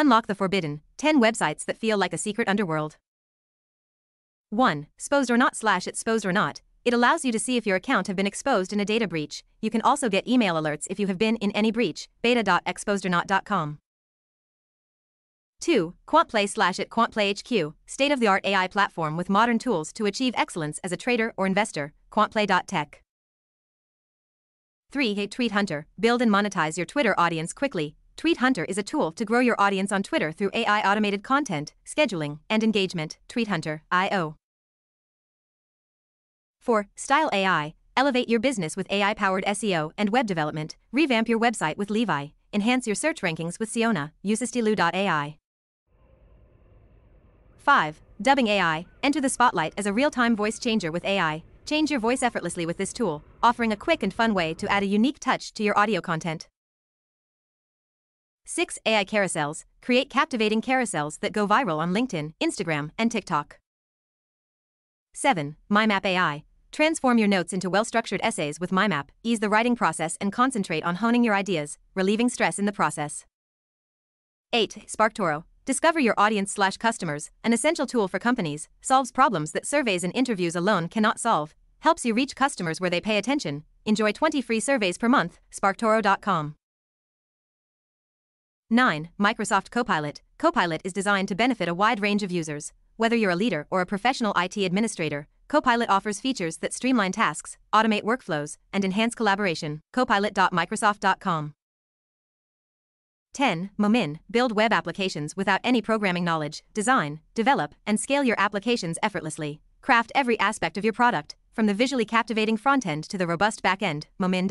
Unlock the forbidden 10 websites that feel like a secret underworld. 1. SposedOrNot / It's SposedOrNot. It allows you to see if your account have been exposed in a data breach. You can also get email alerts if you have been in any breach. beta.exposedornot.com. 2. Quantplay / It. Quantplay HQ, state-of-the-art AI platform with modern tools to achieve excellence as a trader or investor. Quantplay.tech. 3. Tweet Hunter, build and monetize your Twitter audience quickly. Tweet Hunter is a tool to grow your audience on Twitter through AI automated content, scheduling, and engagement. Tweet Hunter, IO. 4. Style AI, elevate your business with AI-powered SEO and web development. Revamp your website with Levi. Enhance your search rankings with Siona. Use SposedOrNot.ai. 5. Dubbing AI, enter the spotlight as a real-time voice changer with AI. Change your voice effortlessly with this tool, offering a quick and fun way to add a unique touch to your audio content. 6. AI carousels, create captivating carousels that go viral on LinkedIn, Instagram, and TikTok. 7. MyMap AI, transform your notes into well-structured essays with MyMap. Ease the writing process and concentrate on honing your ideas, relieving stress in the process. 8. SparkToro, discover your audience / customers, an essential tool for companies, solves problems that surveys and interviews alone cannot solve, helps you reach customers where they pay attention. Enjoy 20 free surveys per month, SparkToro.com. 9. Microsoft Copilot. Copilot is designed to benefit a wide range of users. Whether you're a leader or a professional IT administrator, Copilot offers features that streamline tasks, automate workflows, and enhance collaboration. Copilot.microsoft.com. 10. Momin, build web applications without any programming knowledge. Design, develop, and scale your applications effortlessly. Craft every aspect of your product, from the visually captivating front-end to the robust back-end. Momin.